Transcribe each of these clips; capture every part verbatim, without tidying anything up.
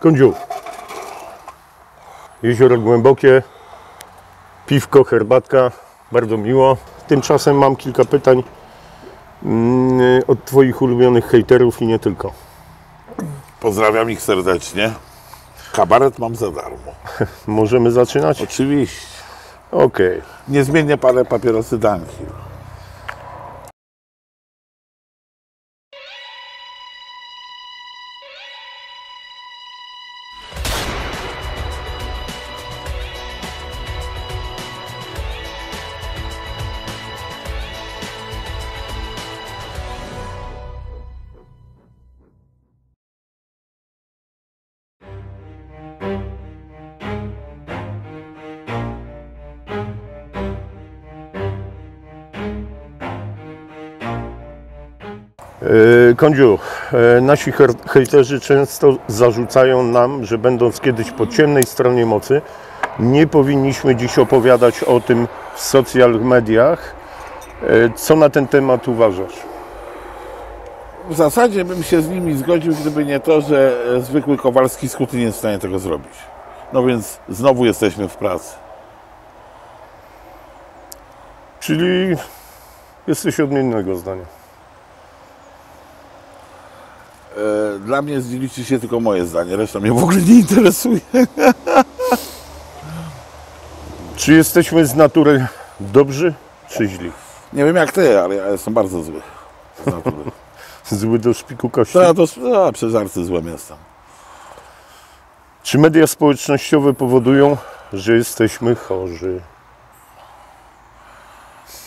Kondziuk. Jezioro głębokie, piwko, herbatka, bardzo miło. Tymczasem mam kilka pytań od Twoich ulubionych hejterów i nie tylko. Pozdrawiam ich serdecznie. Kabaret mam za darmo. Możemy zaczynać? Oczywiście. Okej. Okay. Nie zmienię parę papierosy Danki. Kondziu, nasi hejterzy często zarzucają nam, że będąc kiedyś po ciemnej stronie mocy, nie powinniśmy dziś opowiadać o tym w social mediach. Co na ten temat uważasz? W zasadzie bym się z nimi zgodził, gdyby nie to, że zwykły Kowalski Skuty nie jest w stanie tego zrobić. No więc znowu jesteśmy w pracy. Czyli jesteś odmiennego zdania. Dla mnie zdzielicie się tylko moje zdanie, reszta mnie w ogóle nie interesuje. Czy jesteśmy z natury dobrzy czy źli? Nie wiem jak ty, ale ja jestem bardzo zły z natury. Zły do szpiku kości? To, to, to, przez arcy złem jestem. Czy media społecznościowe powodują, że jesteśmy chorzy?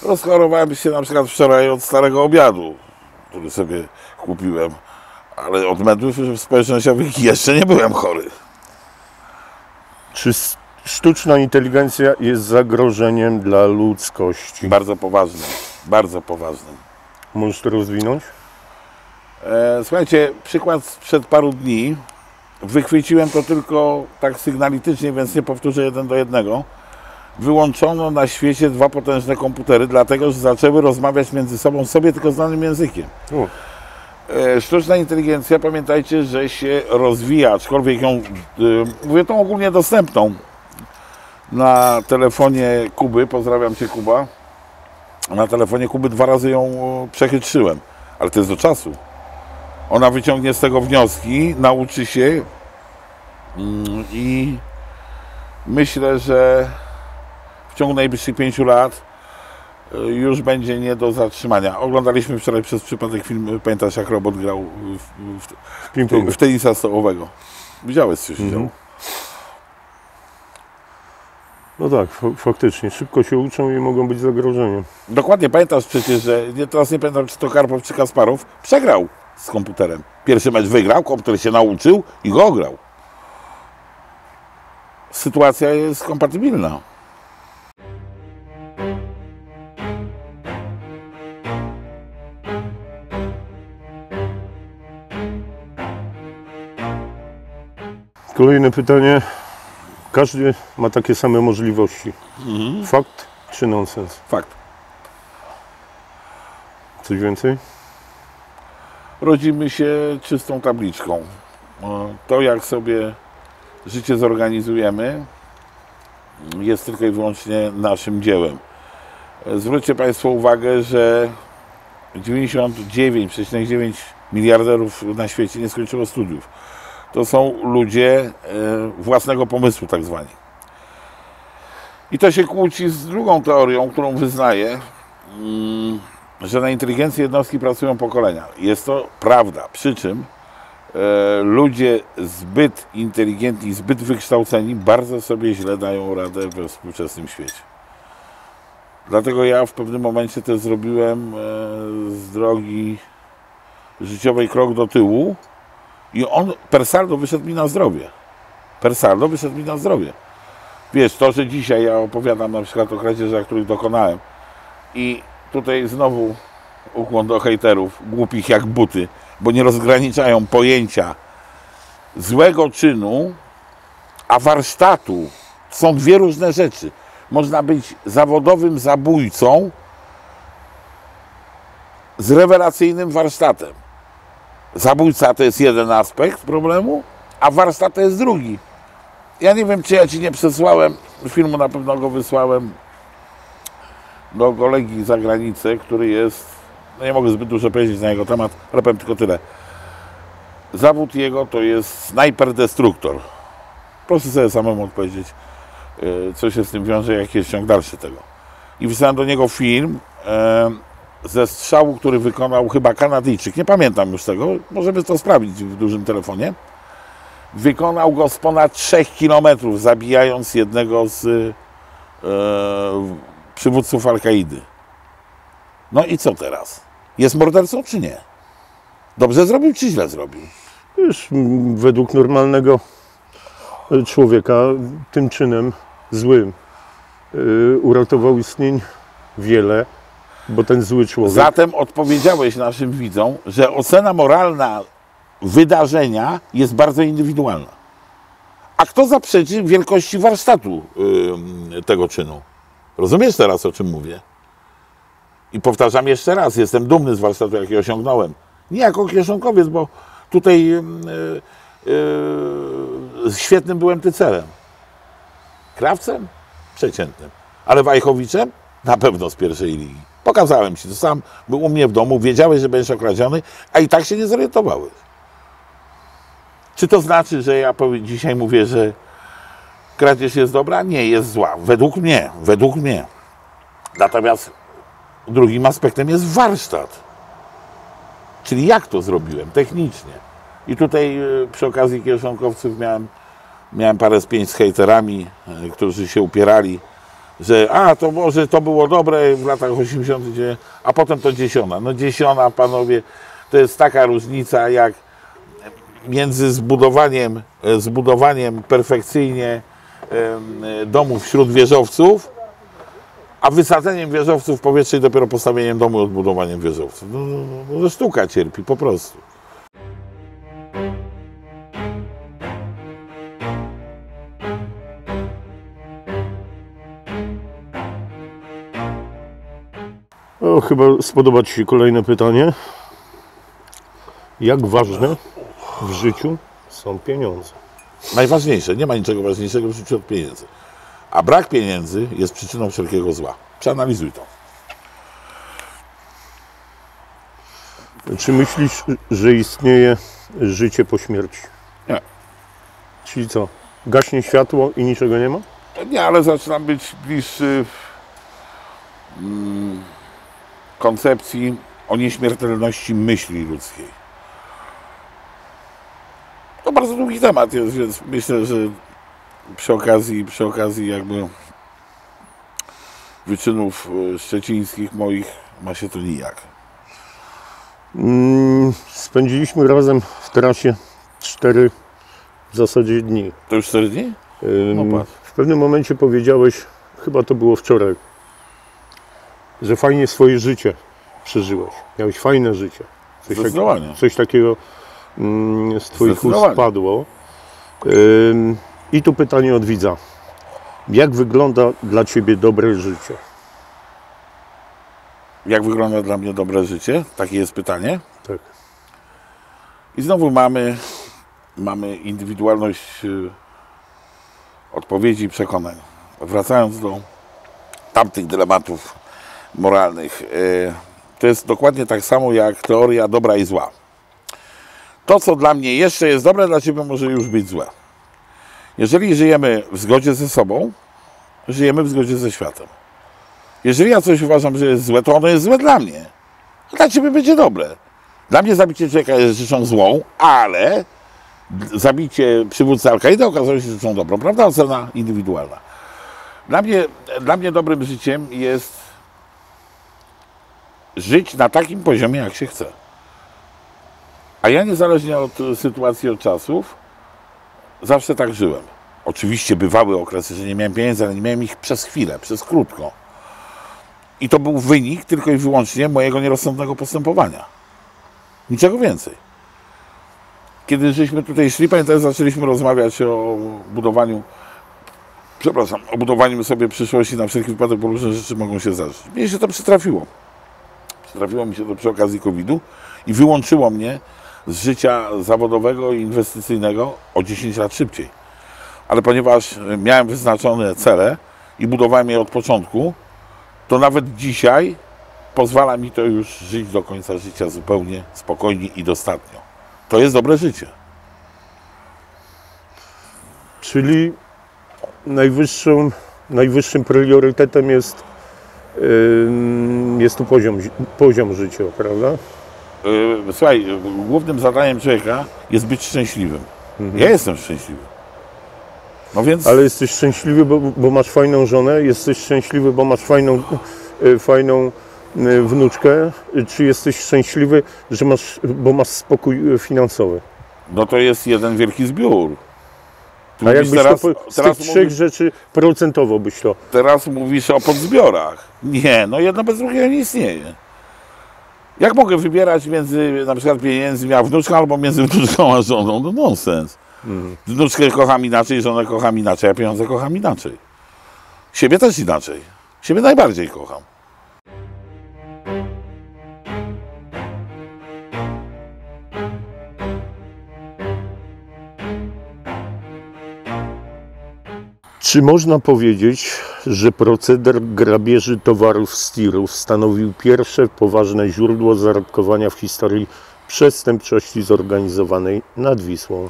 Rozchorowałem się na przykład wczoraj od starego obiadu, który sobie kupiłem. Ale od mediów społecznościowych jeszcze nie byłem chory. Czy sztuczna inteligencja jest zagrożeniem dla ludzkości? Bardzo poważnym, bardzo poważnym. Możesz to rozwinąć? E, słuchajcie, przykład sprzed paru dni. Wychwyciłem to tylko tak sygnalitycznie, więc nie powtórzę jeden do jednego. Wyłączono na świecie dwa potężne komputery, dlatego że zaczęły rozmawiać między sobą sobie tylko znanym językiem. U. Sztuczna inteligencja, pamiętajcie, że się rozwija, aczkolwiek ją, yy, mówię tą ogólnie dostępną, na telefonie Kuby, pozdrawiam Cię Kuba, na telefonie Kuby dwa razy ją przechytrzyłem, ale to jest do czasu. Ona wyciągnie z tego wnioski, nauczy się yy, i myślę, że w ciągu najbliższych pięciu lat już będzie nie do zatrzymania. Oglądaliśmy wczoraj przez przypadek film, pamiętasz jak robot grał w, w, w, w tenisa stołowego. Widziałeś coś? Mm-hmm. No tak, faktycznie. Szybko się uczą i mogą być zagrożeniem. Dokładnie, pamiętasz przecież, że nie, teraz nie pamiętam czy to Karpow czy Kasparow, przegrał z komputerem. Pierwszy mecz wygrał, komputer się nauczył i go ograł. Sytuacja jest kompatybilna. Kolejne pytanie. Każdy ma takie same możliwości. Mhm. Fakt czy nonsens? Fakt. Coś więcej? Rodzimy się czystą tabliczką. To jak sobie życie zorganizujemy jest tylko i wyłącznie naszym dziełem. Zwróćcie Państwo uwagę, że dziewięćdziesiąt dziewięć przecinek dziewięć miliarderów na świecie nie skończyło studiów. To są ludzie y, własnego pomysłu, tak zwani. I to się kłóci z drugą teorią, którą wyznaję, y, że na inteligencji jednostki pracują pokolenia. Jest to prawda, przy czym y, ludzie zbyt inteligentni, zbyt wykształceni bardzo sobie źle dają radę we współczesnym świecie. Dlatego ja w pewnym momencie też zrobiłem y, z drogi życiowej krok do tyłu, i on, per saldo, wyszedł mi na zdrowie. Per saldo wyszedł mi na zdrowie. Wiesz, to, że dzisiaj ja opowiadam na przykład o kradzieżach, których dokonałem i tutaj znowu ukłon do hejterów, głupich jak buty, bo nie rozgraniczają pojęcia złego czynu, a warsztatu. Są dwie różne rzeczy. Można być zawodowym zabójcą z rewelacyjnym warsztatem. Zabójca to jest jeden aspekt problemu, a warsztat to jest drugi. Ja nie wiem, czy ja ci nie przesłałem, filmu na pewno go wysłałem do kolegi z zagranicy, który jest, no nie mogę zbyt dużo powiedzieć na jego temat, ale powiem tylko tyle. Zawód jego to jest snajper-destruktor. Proszę sobie samemu odpowiedzieć, co się z tym wiąże, jaki jest ciąg dalszy tego. I wysłałem do niego film ze strzału, który wykonał chyba Kanadyjczyk, nie pamiętam już tego, możemy to sprawdzić w dużym telefonie. Wykonał go z ponad trzech kilometrów, zabijając jednego z e, przywódców Al-Kaidy. No i co teraz? Jest mordercą czy nie? Dobrze zrobił czy źle zrobił? Już według normalnego człowieka tym czynem złym yy, uratował istnień wiele, bo ten zły człowiek... Zatem odpowiedziałeś naszym widzom, że ocena moralna wydarzenia jest bardzo indywidualna. A kto zaprzeczy wielkości warsztatu yy, tego czynu? Rozumiesz teraz, o czym mówię? I powtarzam jeszcze raz, jestem dumny z warsztatu, jaki osiągnąłem. Nie jako kieszonkowiec, bo tutaj yy, yy, świetnym byłem tycelem. Krawcem? Przeciętnym. Ale Wajchowiczem? Na pewno z pierwszej ligi. Pokazałem ci to sam, był u mnie w domu, wiedziałeś, że będziesz okradziony, a i tak się nie zorientowałeś. Czy to znaczy, że ja dzisiaj mówię, że kradzież jest dobra? Nie, jest zła. Według mnie, według mnie. Natomiast drugim aspektem jest warsztat. Czyli jak to zrobiłem technicznie. I tutaj przy okazji kieszonkowców miałem, miałem parę spięć z hejterami, którzy się upierali, że a, to może to było dobre w latach osiemdziesiątych, a potem to dziesiąta. No dziesiąta, panowie, to jest taka różnica jak między zbudowaniem, zbudowaniem perfekcyjnie domów wśród wieżowców, a wysadzeniem wieżowców w powietrze i dopiero postawieniem domu i odbudowaniem wieżowców. No, no, no sztuka cierpi po prostu. O, chyba spodoba ci się kolejne pytanie. Jak ważne w życiu są pieniądze? Najważniejsze. Nie ma niczego ważniejszego w życiu od pieniędzy. A brak pieniędzy jest przyczyną wszelkiego zła. Przeanalizuj to. Czy myślisz, że istnieje życie po śmierci? Nie. Czyli co? Gaśnie światło i niczego nie ma? Nie, ale zaczynam być bliższy hmm, koncepcji o nieśmiertelności myśli ludzkiej. To bardzo długi temat jest, więc myślę, że Przy okazji, przy okazji jakby wyczynów szczecińskich moich ma się to nijak. Mm, spędziliśmy razem w trasie cztery w zasadzie dni. To już cztery dni? Ym, no w pewnym momencie powiedziałeś, chyba to było wczoraj, że fajnie swoje życie przeżyłeś. Miałeś fajne życie. Coś, Zdecydowanie. Tak, coś takiego mm, z twoich ust padło. Ym, I tu pytanie od widza. Jak wygląda dla ciebie dobre życie? Jak wygląda dla mnie dobre życie? Takie jest pytanie. Tak. I znowu mamy, mamy indywidualność odpowiedzi i przekonań. Wracając do tamtych dylematów moralnych, to jest dokładnie tak samo jak teoria dobra i zła. To, co dla mnie jeszcze jest dobre, dla ciebie może już być złe. Jeżeli żyjemy w zgodzie ze sobą, żyjemy w zgodzie ze światem. Jeżeli ja coś uważam, że jest złe, to ono jest złe dla mnie. Dla ciebie będzie dobre. Dla mnie zabicie człowieka jest rzeczą złą, ale zabicie przywódcy Al-Kaidy okazało się rzeczą dobrą. Prawda? Ocena indywidualna. Dla mnie, dla mnie dobrym życiem jest żyć na takim poziomie, jak się chce. A ja niezależnie od sytuacji, od czasów, zawsze tak żyłem. Oczywiście bywały okresy, że nie miałem pieniędzy, ale nie miałem ich przez chwilę, przez krótko. I to był wynik tylko i wyłącznie mojego nierozsądnego postępowania. Niczego więcej. Kiedy żeśmy tutaj szli, pamiętam, zaczęliśmy rozmawiać o budowaniu, przepraszam, o budowaniu sobie przyszłości na wszelki wypadek, bo różne rzeczy mogą się zdarzyć. Mnie się to przytrafiło. Przytrafiło mi się to przy okazji kowida i wyłączyło mnie z życia zawodowego i inwestycyjnego o dziesięć lat szybciej. Ale ponieważ miałem wyznaczone cele i budowałem je od początku, to nawet dzisiaj pozwala mi to już żyć do końca życia zupełnie spokojnie i dostatnio. To jest dobre życie. Czyli najwyższym, najwyższym priorytetem jest, yy, jest tu poziom, poziom życia, prawda? Yy, słuchaj, głównym zadaniem człowieka jest być szczęśliwym. Mhm. Ja jestem szczęśliwy. No więc... Ale jesteś szczęśliwy, bo, bo masz fajną żonę? Jesteś szczęśliwy, bo masz fajną, yy, fajną yy, wnuczkę? Czy jesteś szczęśliwy, że masz, bo masz spokój finansowy? No to jest jeden wielki zbiór. Tu a jakbyś teraz, to po, z teraz tych trzech mówisz, rzeczy procentowo byś to... Teraz mówisz o podzbiorach. Nie, no jedno bez drugiego nie istnieje. Jak mogę wybierać między na przykład pieniędzmi a wnuczką, albo między wnuczką a żoną? No nonsens. Mhm. Wnuczkę kocham inaczej, żonę kocham inaczej, a pieniądze kocham inaczej. Siebie też inaczej. Siebie najbardziej kocham. Czy można powiedzieć, że proceder grabieży towarów z tirów stanowił pierwsze poważne źródło zarobkowania w historii przestępczości zorganizowanej nad Wisłą?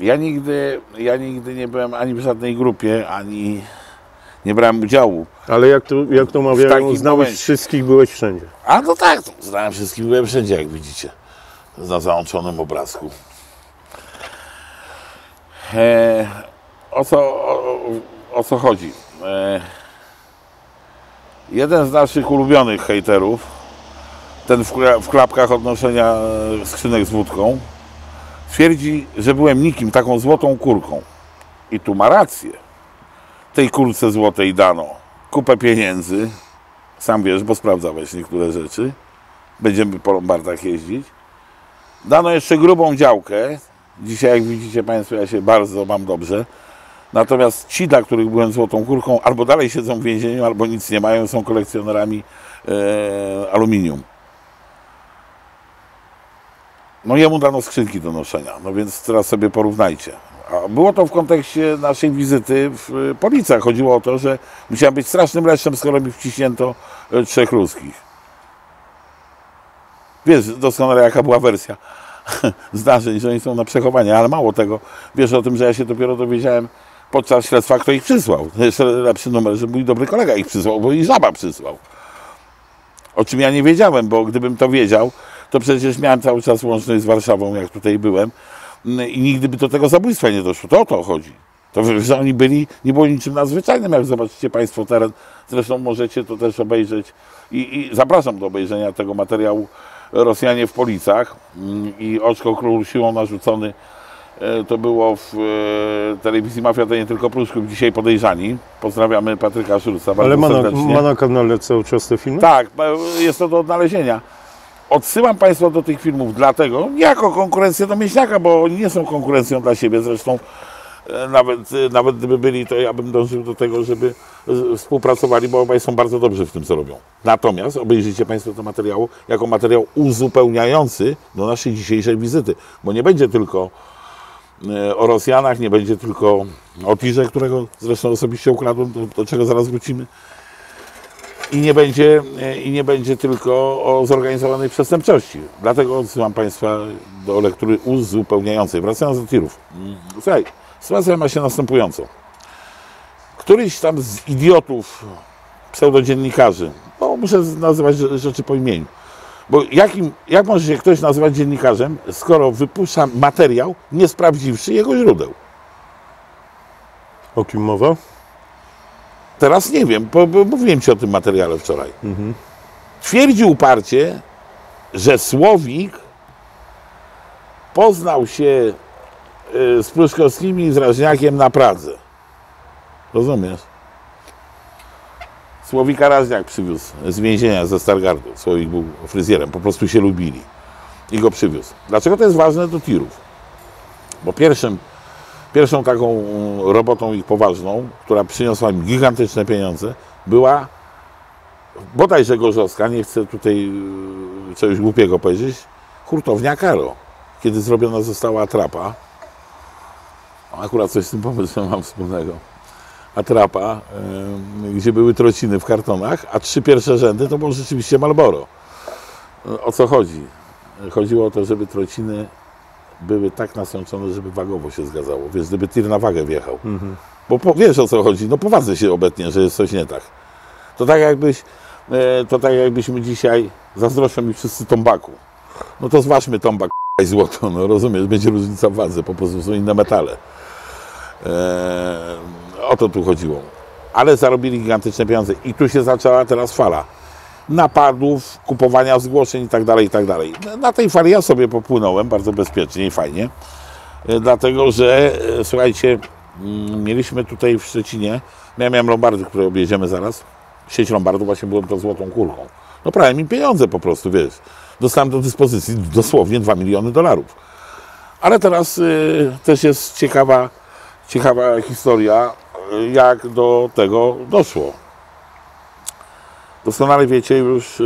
Ja nigdy, ja nigdy nie byłem ani w żadnej grupie, ani nie brałem udziału. Ale jak to, jak to mawiają, znałeś momencie. Wszystkich, byłeś wszędzie. A no tak, znałem wszystkich, byłem wszędzie, jak widzicie, na załączonym obrazku. E... O co, o, o co chodzi? E, jeden z naszych ulubionych hejterów, ten w, w klapkach odnoszenia skrzynek z wódką, twierdzi, że byłem nikim, taką złotą kurką. I tu ma rację. Tej kurce złotej dano kupę pieniędzy, sam wiesz, bo sprawdzałeś niektóre rzeczy, będziemy po lombardach jeździć. Dano jeszcze grubą działkę, dzisiaj jak widzicie Państwo, ja się bardzo mam dobrze. Natomiast ci, dla których byłem złotą kurką, albo dalej siedzą w więzieniu, albo nic nie mają, są kolekcjonerami e, aluminium. No jemu dano skrzynki do noszenia, no więc teraz sobie porównajcie. A było to w kontekście naszej wizyty w Policach. Chodziło o to, że musiałem być strasznym leszczem, skoro mi wciśnięto trzech ruskich. Wiesz doskonale, jaka była wersja zdarzeń, że oni są na przechowanie, ale mało tego, wiesz o tym, że ja się dopiero dowiedziałem podczas śledztwa, kto ich przysłał. Jeszcze lepszy numer, że mój dobry kolega ich przysłał, bo i żaba przysłał. O czym ja nie wiedziałem, bo gdybym to wiedział, to przecież miałem cały czas łączność z Warszawą, jak tutaj byłem i nigdy by do tego zabójstwa nie doszło. To o to chodzi. To, że oni byli, nie było niczym nadzwyczajnym, jak zobaczycie Państwo teraz. Zresztą możecie to też obejrzeć i, i zapraszam do obejrzenia tego materiału Rosjanie w Policach i Oczko król siłą narzucony. To było w e, telewizji Mafia, to nie tylko Pruszków, dzisiaj Podejrzani. Pozdrawiamy Patryka Szulca bardzo serdecznie. Ale ma na kanale cały czas te filmy? Tak, jest to do odnalezienia. Odsyłam Państwa do tych filmów dlatego, jako konkurencję do Mięśniaka, bo oni nie są konkurencją dla siebie. Zresztą e, nawet, e, nawet gdyby byli, to ja bym dążył do tego, żeby e, współpracowali, bo obaj są bardzo dobrzy w tym, co robią. Natomiast obejrzyjcie Państwo to materiał jako materiał uzupełniający do naszej dzisiejszej wizyty, bo nie będzie tylko o Rosjanach, nie będzie tylko o tirze, którego zresztą osobiście ukradłem, do, do czego zaraz wrócimy. I nie będzie, i nie będzie tylko o zorganizowanej przestępczości. Dlatego odsyłam Państwa do lektury uzupełniającej. Wracając do tirów. Słuchaj, sytuacja ma się następującą. Któryś tam z idiotów, pseudodziennikarzy, bo muszę nazywać rzeczy po imieniu, bo jakim, jak może się ktoś nazywać dziennikarzem, skoro wypuszcza materiał, nie sprawdziwszy jego źródeł? O kim mowa? Teraz nie wiem, bo, bo mówiłem Ci o tym materiale wczoraj. Mhm. Twierdzi uparcie, że Słowik poznał się z Pruszkowskimi i z Rajniakiem na Pradze. Rozumiesz? Słowika Rajniak przywiózł z więzienia, ze Stargardu. Słowik był fryzjerem, po prostu się lubili i go przywiózł. Dlaczego to jest ważne do tirów? Bo pierwszym, pierwszą taką robotą ich poważną, która przyniosła im gigantyczne pieniądze, była bodajże gorzowska, nie chcę tutaj czegoś głupiego powiedzieć, hurtownia Karo. Kiedy zrobiona została atrapa, akurat coś z tym pomysłem mam wspólnego, atrapa, yy, gdzie były trociny w kartonach, a trzy pierwsze rzędy to było rzeczywiście Marlboro. O co chodzi? Chodziło o to, żeby trociny były tak nasączone, żeby wagowo się zgadzało. Wiesz, gdyby tir na wagę wjechał. Mhm. Bo po, wiesz o co chodzi, no poważnie się obetnie, że jest coś nie tak. To tak jakbyś, e, to tak jakbyśmy dzisiaj, zazdroszczą mi wszyscy tombaku. No to zważmy tombak i złoto, no rozumiesz, będzie różnica w wadze, po prostu są inne metale. E, o to tu chodziło. Ale zarobili gigantyczne pieniądze i tu się zaczęła teraz fala napadów, kupowania zgłoszeń i tak dalej, i tak dalej. Na tej fali ja sobie popłynąłem bardzo bezpiecznie i fajnie, dlatego że, słuchajcie, mieliśmy tutaj w Szczecinie, ja miałem lombardy, które objedziemy zaraz, sieć lombardów, właśnie byłem tą złotą kulką. No prałem im pieniądze po prostu, wiesz. Dostałem do dyspozycji dosłownie dwa miliony dolarów. Ale teraz y, też jest ciekawa, ciekawa historia, jak do tego doszło. Doskonale wiecie już y,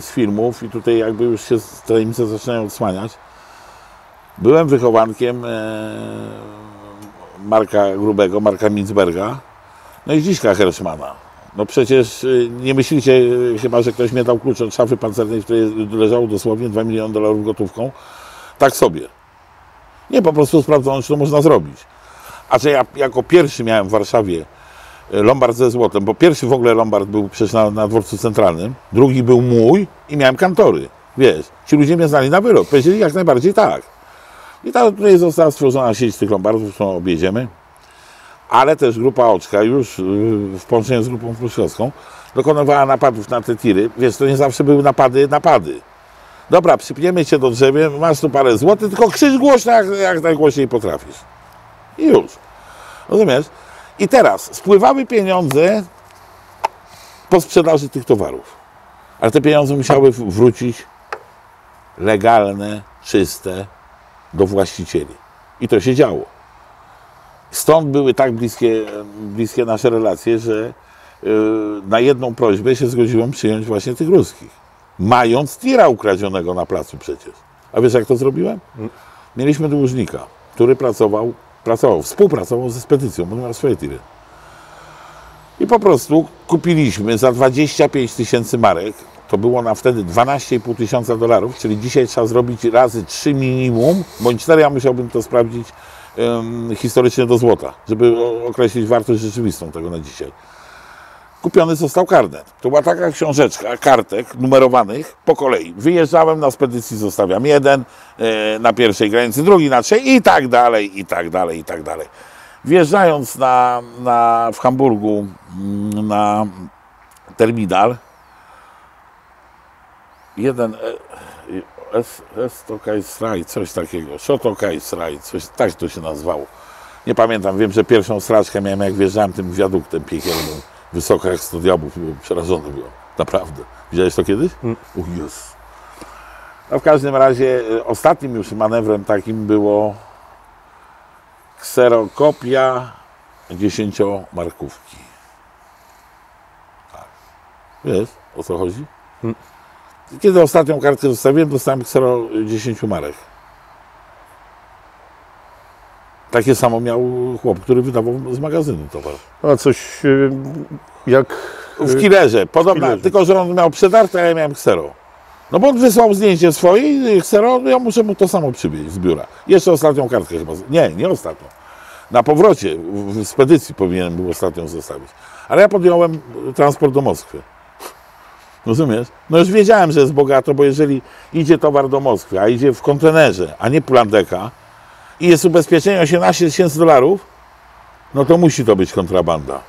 z filmów i tutaj jakby już się tajemnice zaczynają odsłaniać. Byłem wychowankiem y, Marka Grubego, Marka Mintzberga, no i Zdziśka Herszmana. No przecież y, nie myślicie y, chyba, że ktoś mnie dał klucz od szafy pancernej, w której leżało dosłownie dwa miliony dolarów gotówką. Tak sobie. Nie, po prostu sprawdzono, czy to można zrobić. A że ja jako pierwszy miałem w Warszawie lombard ze złotem, bo pierwszy w ogóle lombard był przecież na, na dworcu centralnym, drugi był mój i miałem kantory, wiesz, ci ludzie mnie znali na wyrok, powiedzieli jak najbardziej tak. I ta, tutaj została stworzona sieć tych lombardów, którą objedziemy, ale też grupa Oczka już w połączeniu z grupą pruszkowską dokonywała napadów na te tiry, wiesz, to nie zawsze były napady, napady. Dobra, przypniemy cię do drzewie, masz tu parę złotych, tylko krzycz głośno, jak, jak najgłośniej potrafisz. I już, rozumiesz? I teraz spływały pieniądze po sprzedaży tych towarów, ale te pieniądze musiały wrócić legalne, czyste do właścicieli. I to się działo. Stąd były tak bliskie, bliskie nasze relacje, że yy, na jedną prośbę się zgodziłem przyjąć właśnie tych ruskich, mając tira ukradzionego na placu przecież. A wiesz jak to zrobiłem? Mieliśmy dłużnika, który pracował Pracował, współpracował ze spedycją, bo miał swoje tiry. I po prostu kupiliśmy za dwadzieścia pięć tysięcy marek, to było na wtedy dwanaście i pół tysiąca dolarów, czyli dzisiaj trzeba zrobić razy trzy minimum, bądź cztery, ja musiałbym to sprawdzić um, historycznie do złota, żeby określić wartość rzeczywistą tego na dzisiaj. Kupiony został karnet. To była taka książeczka kartek numerowanych po kolei. Wyjeżdżałem na spedycji, zostawiam jeden e, na pierwszej granicy, drugi na trzeciej i tak dalej, i tak dalej, i tak dalej. Wjeżdżając na, na, w Hamburgu na terminal, jeden Estokaisraj, coś takiego, Szotokaisraj, coś tak to się nazywało. Nie pamiętam, wiem, że pierwszą strażkę miałem, jak wjeżdżałem tym wiaduktem piekielnym. Wysoka jak sto diabłów, przerażony byłem, naprawdę. Widziałeś to kiedyś? Mm. Uch, jest. No w każdym razie ostatnim już manewrem takim było kserokopia dziesięciomarkówki. Tak. Wiesz, o co chodzi? Mm. Kiedy ostatnią kartkę zostawiłem, dostałem ksero dziesięciu marek. Takie samo miał chłop, który wydawał z magazynu towar. A coś yy, jak... Yy, w Killerze, podobna, w Killerze. Tylko że on miał przetarte, a ja miałem ksero. No bo on wysłał zdjęcie swoje i ksero, ja muszę mu to samo przywieźć z biura. Jeszcze ostatnią kartkę chyba, nie, nie ostatnią. Na powrocie, w spedycji powinienem był ostatnią zostawić. Ale ja podjąłem transport do Moskwy. Rozumiesz? No już wiedziałem, że jest bogato, bo jeżeli idzie towar do Moskwy, a idzie w kontenerze, a nie plandeka, i jest ubezpieczenie osiemnaście tysięcy dolarów, no to musi to być kontrabanda.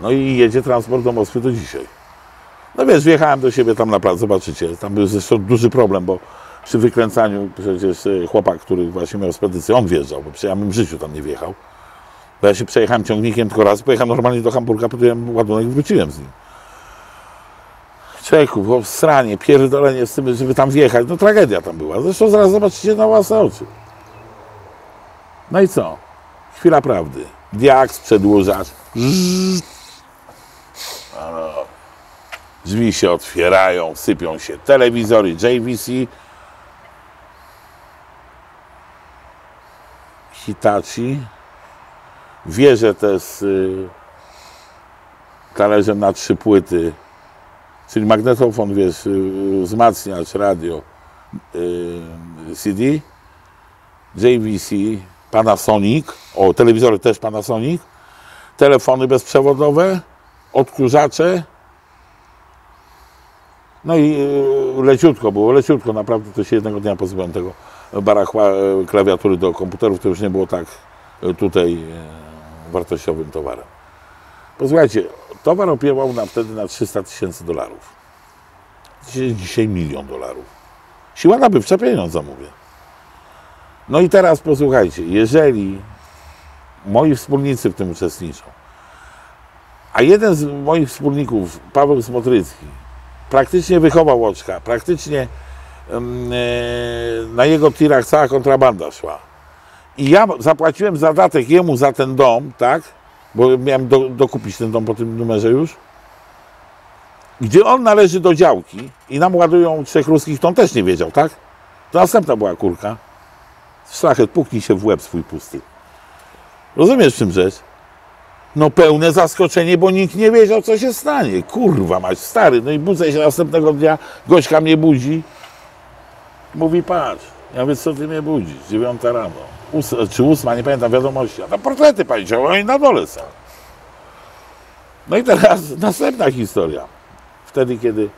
No i jedzie transport do Moskwy do dzisiaj. No wiesz, wjechałem do siebie tam na plac, zobaczycie, tam był zresztą duży problem, bo przy wykręcaniu przecież chłopak, który właśnie miał spedycję, on wjeżdżał, bo przecież ja bym w życiu tam nie wjechał. Bo ja się przejechałem ciągnikiem tylko raz, pojechałem normalnie do Hamburga, podjąłem ładunek i wróciłem z nim. Czeków, o sranie, pierdolenie z tym, żeby tam wjechać, no tragedia tam była. Zresztą zaraz zobaczycie na własne oczy. No i co? Chwila prawdy. Diaks, przedłużacz. Drzwi się otwierają, sypią się telewizory, J V C. agitacji. Wierzę też y, talerzem na trzy płyty, czyli magnetofon, wiesz, y, wzmacniacz, radio, y, C D, J V C, Panasonic, o, telewizory też Panasonic, telefony bezprzewodowe, odkurzacze. No i y, leciutko było, leciutko, naprawdę to się jednego dnia pozbyłem tego barachła y, klawiatury do komputerów, to już nie było tak tutaj e, wartościowym towarem. Posłuchajcie, towar opiewał nam wtedy na trzysta tysięcy dolarów. Dzisiaj, dzisiaj milion dolarów. Siła nabywcza pieniądza, mówię. No i teraz posłuchajcie, jeżeli moi wspólnicy w tym uczestniczą, a jeden z moich wspólników, Paweł Smotrycki, praktycznie wychował Oczka, praktycznie mm, e, na jego tirach cała kontrabanda szła. I ja zapłaciłem zadatek jemu za ten dom, tak? Bo miałem do, dokupić ten dom po tym numerze już. Gdzie on należy do działki i nam ładują trzech ruskich, to on też nie wiedział, tak? To następna była kurka. Szlachet, puknij się w łeb swój pusty. Rozumiesz, w czym rzecz? No pełne zaskoczenie, bo nikt nie wiedział, co się stanie. Kurwa mać, stary. No i budzę się następnego dnia, gośka mnie budzi. Mówi, patrz. Ja mówię, co ty mnie budzisz? Dziewiąta rano. Ós, czy ósma, nie pamiętam wiadomości, a tam portrety pani działają i na dole są. No i teraz następna historia. Wtedy, kiedy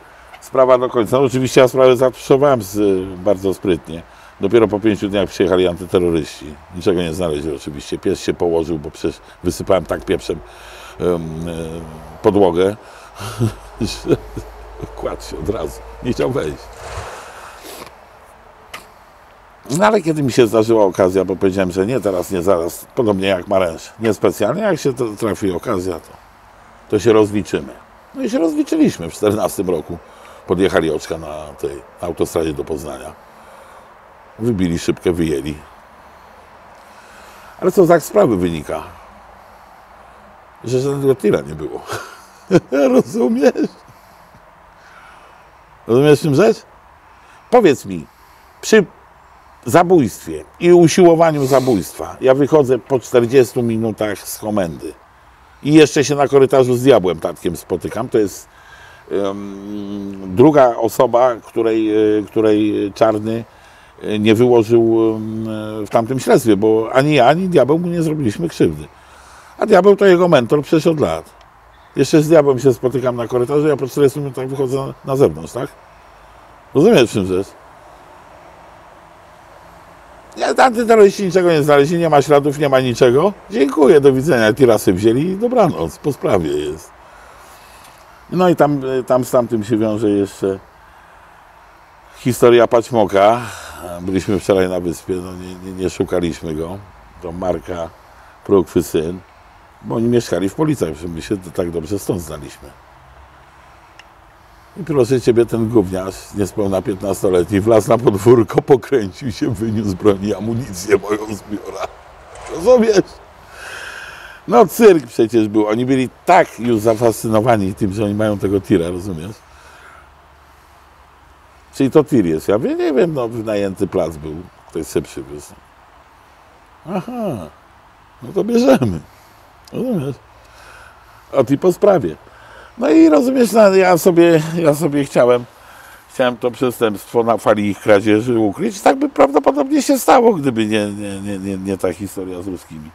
sprawa do końca, no oczywiście ja sprawę zatuszowałem z, bardzo sprytnie. Dopiero po pięciu dniach przyjechali antyterroryści. Niczego nie znaleźli oczywiście. Pies się położył, bo przecież wysypałem tak pieprzem um, podłogę. Kładł się od razu, nie chciał wejść. No ale kiedy mi się zdarzyła okazja, bo powiedziałem, że nie teraz, nie zaraz, podobnie jak Maręż, niespecjalnie, jak się to trafi okazja, to, to się rozliczymy. No i się rozliczyliśmy w czternastym roku. Podjechali Oczka na tej autostradzie do Poznania. Wybili szybkę, wyjęli. Ale co z tak sprawy wynika? Że żadnego tira nie było. Rozumiesz? Rozumiesz w tym rzecz? Powiedz mi, przy zabójstwie i usiłowaniu zabójstwa. Ja wychodzę po czterdziestu minutach z komendy i jeszcze się na korytarzu z diabłem tatkiem spotykam. To jest um, druga osoba, której, której Czarny nie wyłożył um, w tamtym śledztwie, bo ani ja, ani diabeł mu nie zrobiliśmy krzywdy. A diabeł to jego mentor przecież od lat. Jeszcze z diabłem się spotykam na korytarzu, ja po czterdziestu minutach wychodzę na, na zewnątrz, tak? Rozumiesz, w czym rzecz? Antyterroryści niczego nie znaleźli, nie ma śladów, nie ma niczego. Dziękuję, do widzenia. Tirasy wzięli i dobranoc, po sprawie jest. No i tam, tam z tamtym się wiąże jeszcze historia Paćmoka. Byliśmy wczoraj na wyspie, no nie, nie, nie szukaliśmy go. To Marka Prokwysyn, bo oni mieszkali w Policach, że my się tak dobrze stąd znaliśmy. I proszę ciebie, ten gówniarz, niespełna piętnastoletni, wlazł na podwórko, pokręcił się, wyniósł broń i amunicję moją z biura. Rozumiesz? No cyrk przecież był. Oni byli tak już zafascynowani tym, że oni mają tego tira, rozumiesz? Czyli to tir jest. Ja mówię, nie wiem, no wynajęty plac był. Ktoś się przywiózł. Aha, no to bierzemy. Rozumiesz? A ty po sprawie. No i rozumiesz, no, ja sobie, ja sobie chciałem, chciałem to przestępstwo na fali ich kradzieży ukryć. Tak by prawdopodobnie się stało, gdyby nie, nie, nie, nie, nie ta historia z ruskimi.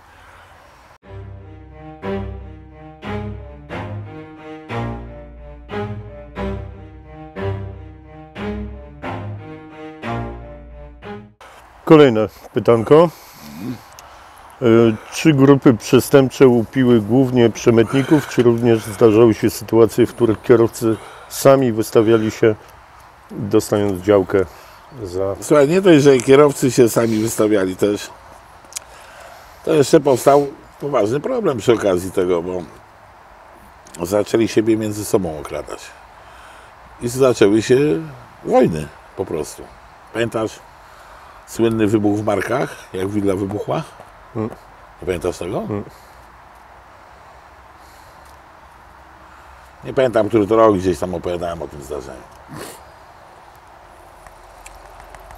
Kolejne pytanko. Czy grupy przestępcze łupiły głównie przemytników, czy również zdarzały się sytuacje, w których kierowcy sami wystawiali się, dostając działkę za... Słuchaj, nie dość, że kierowcy się sami wystawiali też, to jeszcze powstał poważny problem przy okazji tego, bo zaczęli siebie między sobą okradać. I zaczęły się wojny po prostu. Pamiętasz słynny wybuch w Markach, jak widla wybuchła? Hmm. Nie pamiętasz tego? Hmm. Nie pamiętam, który to rok, gdzieś tam opowiadałem o tym zdarzeniu.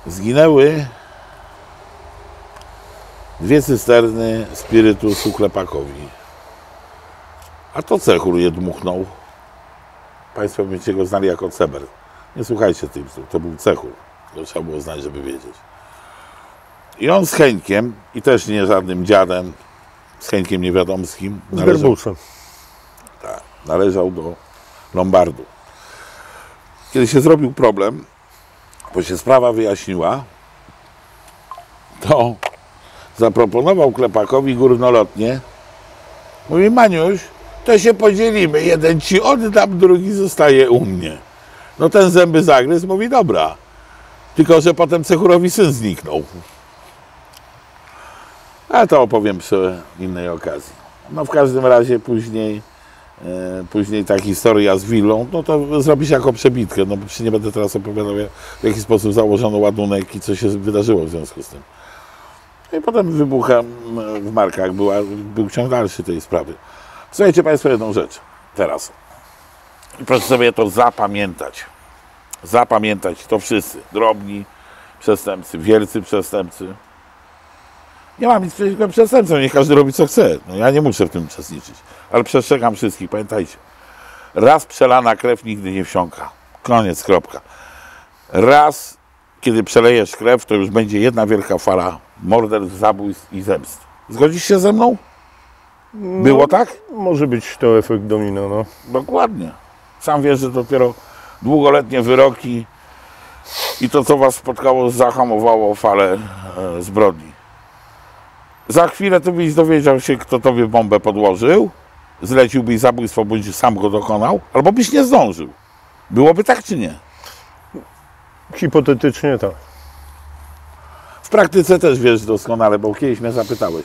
Zginęły dwie cysterny spirytusu Klepakowi. A to Cechur je dmuchnął. Państwo będziecie go znali jako Ceber. Nie słuchajcie tych psów, to był Cechur. To trzeba było znać, żeby wiedzieć. I on z Heńkiem, i też nie żadnym dziadem, z Heńkiem Niewiadomskim, należał, tak, należał do Lombardu. Kiedy się zrobił problem, bo się sprawa wyjaśniła, to zaproponował Klepakowi górnolotnie. Mówi: Maniuś, to się podzielimy, jeden ci oddam, drugi zostaje u mnie. No ten zęby zagryzł, mówi: dobra. Tylko że potem Cechurowi syn zniknął. Ale to opowiem przy innej okazji. No w każdym razie później, yy, później ta historia z willą, no to zrobić jako przebitkę. No przecież nie będę teraz opowiadał, w jaki sposób założono ładunek i co się wydarzyło w związku z tym. No i potem wybuchem w Markach była, był ciąg dalszy tej sprawy. Słuchajcie Państwo jedną rzecz teraz. I proszę sobie to zapamiętać. Zapamiętać to wszyscy. Drobni przestępcy, wielcy przestępcy. Nie mam nic przeciwko przestępcom, niech każdy robi co chce. No ja nie muszę w tym uczestniczyć. Ale przestrzegam wszystkich, pamiętajcie. Raz przelana krew nigdy nie wsiąka. Koniec, kropka. Raz, kiedy przelejesz krew, to już będzie jedna wielka fala morderstw, zabójstw i zemst. Zgodzisz się ze mną? No, było tak? Może być to efekt domina, no. Dokładnie. Sam wiesz, że dopiero długoletnie wyroki i to, co was spotkało, zahamowało falę e, zbrodni. Za chwilę ty byś dowiedział się, kto tobie bombę podłożył, zleciłbyś zabójstwo, bądź sam go dokonał, albo byś nie zdążył. Byłoby tak, czy nie? Hipotetycznie tak. W praktyce też wiesz doskonale, bo kiedyś mnie zapytałeś.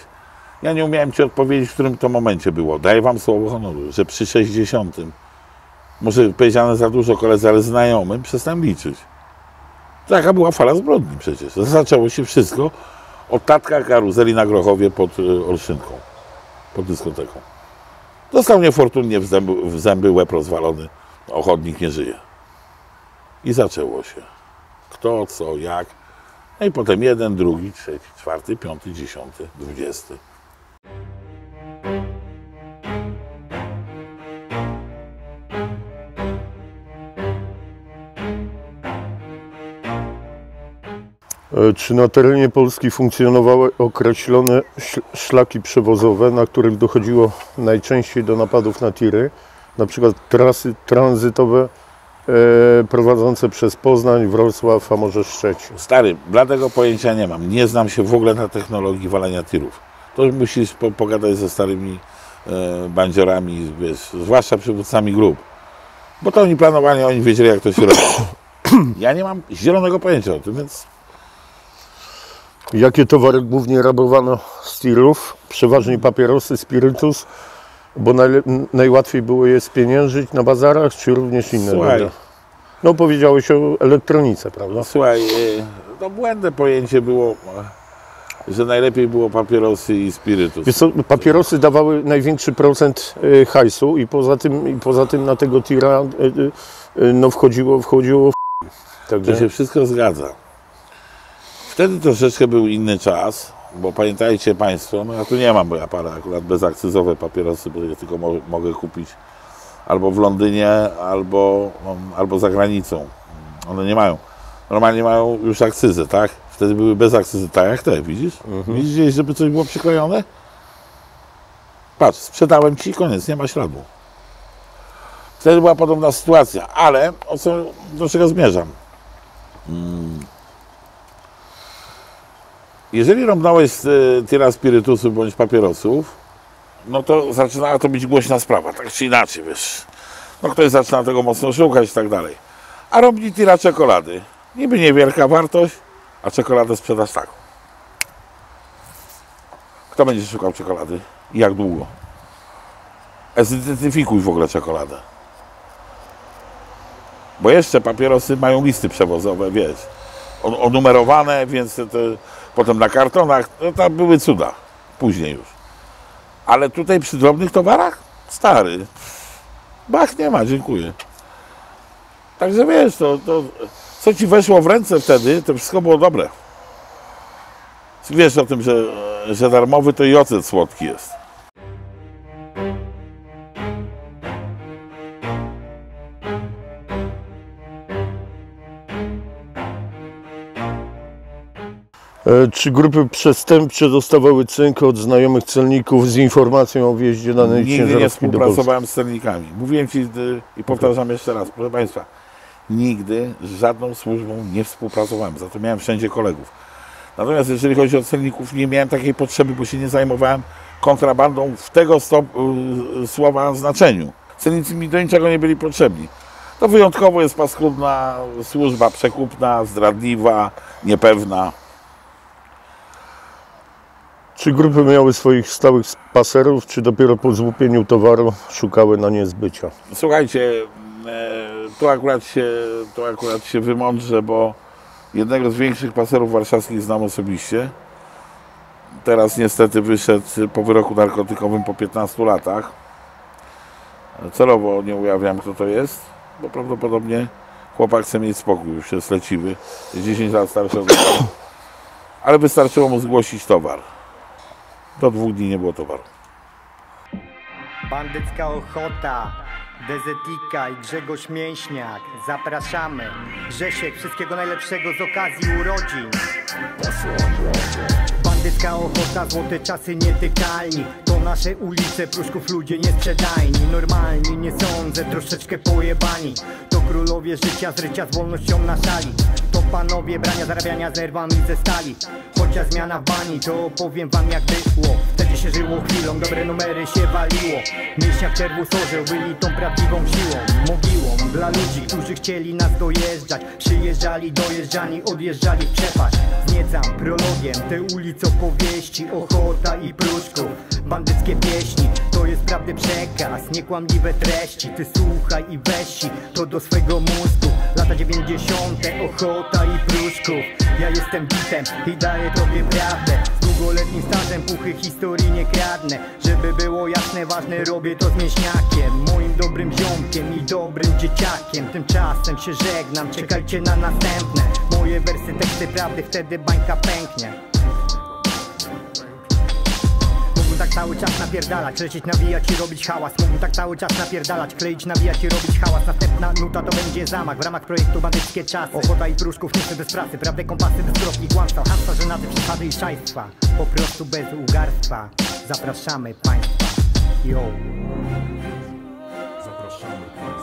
Ja nie umiałem ci odpowiedzieć, w którym to momencie było. Daję wam słowo honoru, że przy sześćdziesiątym, może powiedziane za dużo koledze, ale znajomym, przestałem liczyć. Taka była fala zbrodni przecież. Zaczęło się wszystko od tatka karuzeli na Grochowie pod Olszynką, pod dyskoteką. Dostał niefortunnie w zęby, w zęby łeb rozwalony, ochotnik nie żyje. I zaczęło się. Kto, co, jak. No i potem jeden, drugi, trzeci, czwarty, piąty, dziesiąty, dwudziesty. Czy na terenie Polski funkcjonowały określone szlaki przewozowe, na których dochodziło najczęściej do napadów na tiry, na przykład trasy tranzytowe e, prowadzące przez Poznań, Wrocław, a może Szczecin? Stary, bladego pojęcia nie mam. Nie znam się w ogóle na technologii walenia tirów. To musisz po pogadać ze starymi e, bandziorami, wiesz, zwłaszcza przywódcami grup. Bo to oni planowali, oni wiedzieli, jak to się robi. Ja nie mam zielonego pojęcia o tym, więc... Jakie towary głównie rabowano z tirów? Przeważnie papierosy, spirytus, bo najłatwiej było je spieniężyć na bazarach, czy również inne. Słuchaj, no powiedziałeś o elektronice, prawda? Słuchaj, to błędne pojęcie było, że najlepiej było papierosy i spirytus. Wiesz co, papierosy dawały największy procent hajsu i poza tym, i poza tym na tego tira no, wchodziło, wchodziło w... Także... To się wszystko zgadza. Wtedy troszeczkę był inny czas, bo pamiętajcie Państwo, no ja tu nie mam, bo ja parę akurat bezakcyzowe papierosy, bo je tylko mo mogę kupić albo w Londynie, albo, no, albo za granicą. One nie mają. Normalnie mają już akcyzę, tak? Wtedy były bez akcyzy, tak jak te, widzisz? Mhm. Widzisz, żeby coś było przyklejone? Patrz, sprzedałem ci, koniec, nie ma śladu. Wtedy była podobna sytuacja, ale o co, do czego zmierzam? Hmm. Jeżeli rąbnąłeś z tira spirytusu bądź papierosów, no to zaczynała to być głośna sprawa, tak czy inaczej, wiesz. No ktoś zaczyna tego mocno szukać i tak dalej. A rąbnij tira czekolady. Niby niewielka wartość, a czekoladę sprzedasz tak. Kto będzie szukał czekolady? I jak długo? Zidentyfikuj w ogóle czekoladę. Bo jeszcze papierosy mają listy przewozowe, wiesz. Onumerowane, więc te, te, potem na kartonach, no tam były cuda, później już. Ale tutaj przy drobnych towarach, stary, bach nie ma, dziękuję. Także wiesz, to, to co ci weszło w ręce wtedy, to wszystko było dobre. Wiesz o tym, że, że darmowy to i ocet słodki jest. Czy grupy przestępcze dostawały cynk od znajomych celników z informacją o wjeździe danej ciężarówki do Polski? Nigdy nie współpracowałem z celnikami. Mówiłem Ci i powtarzam jeszcze raz, proszę Państwa, nigdy z żadną służbą nie współpracowałem, za to miałem wszędzie kolegów. Natomiast jeżeli chodzi o celników, nie miałem takiej potrzeby, bo się nie zajmowałem kontrabandą w tego stop, słowa znaczeniu. Celnicy mi do niczego nie byli potrzebni. To wyjątkowo jest paskudna służba, przekupna, zdradliwa, niepewna. Czy grupy miały swoich stałych spacerów, czy dopiero po złupieniu towaru szukały na nie zbycia? Słuchajcie, tu akurat się, tu akurat się wymądrzę, bo jednego z większych spacerów warszawskich znam osobiście. Teraz niestety wyszedł po wyroku narkotykowym po piętnastu latach. Celowo nie ujawniam, kto to jest, bo prawdopodobnie chłopak chce mieć spokój, już jest leciwy, jest dziesięć lat starszy od mnie. Ale wystarczyło mu zgłosić towar. Do dwóch dni nie było towaru. Bandycka Ochota, Dezetika i Grzegorz Mięśniak. Zapraszamy. Grzesiek, wszystkiego najlepszego z okazji urodzin. Bandycka Ochota, złote czasy nietykalni. To nasze ulice, Pruszków, ludzie niesprzedajni. Normalni, nie sądzę, troszeczkę pojebani. To królowie życia, zrycia z wolnością na szali. To panowie brania, zarabiania zerwami ze stali. Chociaż zmiana w bani, to opowiem wam jak było. Wtedy się żyło chwilą, dobre numery się waliło. Mięśniak czerwu sorzeł, byli tą prawdziwą siłą. Mogiłą dla ludzi, którzy chcieli nas dojeżdżać. Przyjeżdżali, dojeżdżani, odjeżdżali w przepaść. Zniecam prologiem te ulice opowieści. Ochota i Pruszków, bandyckie pieśni. To jest prawdy przekaz, niekłamliwe treści. Ty słuchaj i weź to do swego mózgu. Lata dziewięćdziesiąte, Ochota i Pruszków. Ja jestem bitem i daję tobie prawdę. Z długoletnim stażem puchy historii nie kradnę. Żeby było jasne, ważne, robię to z Mięśniakiem, moim dobrym ziomkiem i dobrym dzieciakiem. Tymczasem się żegnam, czekajcie na następne. Moje wersy, teksty prawdy, wtedy bańka pęknie. Mógłbym tak cały czas napierdalać, lecieć, nawijać i robić hałas. Mógłbym tak cały czas napierdalać, kleić, nawijać i robić hałas. Następna nuta to będzie zamach w ramach projektu Bandyckie Czasy. Ochota i Pruszków, nie chcę bez pracy, prawdę, kompasy, bezkropni, kłamstwa, hamstwa, żenady, przesady i szajstwa. Po prostu bez ugarstwa. Zapraszamy Państwa. Yo. Zapraszamy Państwa.